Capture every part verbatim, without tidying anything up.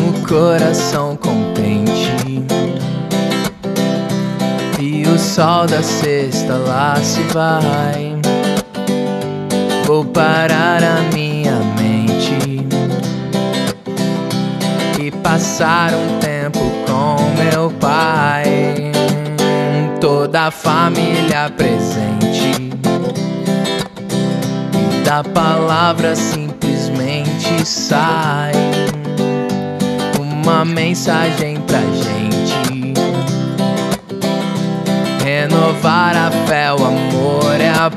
o coração contente. E o sol da sexta lá se vai. Vou parar a minha mente e passar um tempo com meu pai. Toda a família presente, e da palavra simplesmente sai uma mensagem pra gente: renovar a fé, o amor e a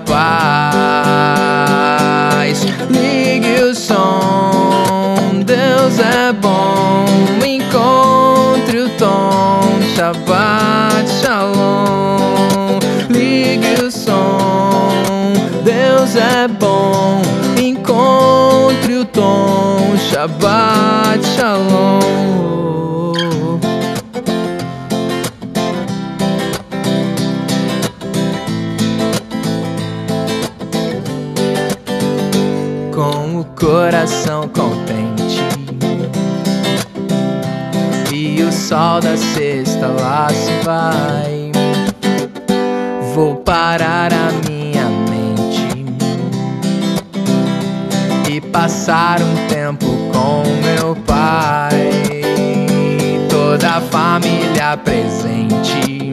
paz. Ligue o som, Deus é bom. Encontre o tom, Shabbat Shalom. Ligue o som, Deus é bom. Encontre o tom, Shabbat Shalom. Com o coração contente e o sol da sexta lá se vai, vou parar a minha mente e passar um tempo com meu pai. Toda a família presente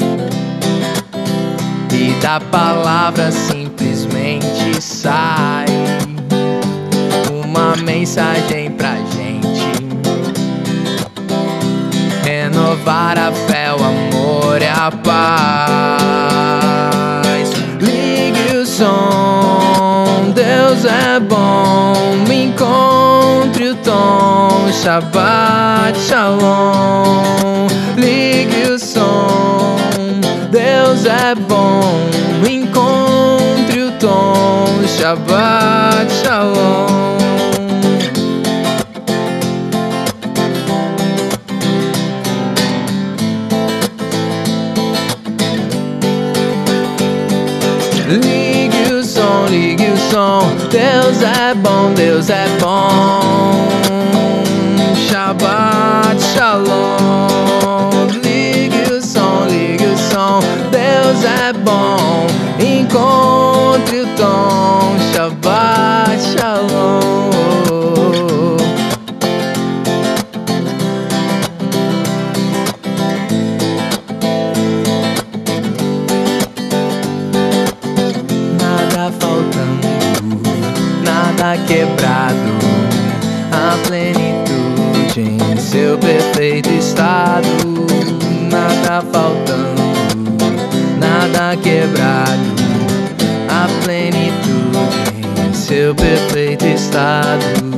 e da palavra simplesmente sai uma mensagem pra gente: renovar a fé, o amor e a paz. Ligue o som, Deus é bom. Encontre o tom, Shabbat Shalom. Ligue o som, Deus é bom. Encontre o tom, Shabbat Shalom. Ligue o som, ligue o som. Deus é bom, Deus é bom. Shabbat Shalom. Ligue o som, ligue o som. Deus é bom. Encontre o tom, Shabbat Shalom. Nada quebrado, a plenitude em seu perfeito estado. Nada faltando, nada quebrado, a plenitude em seu perfeito estado.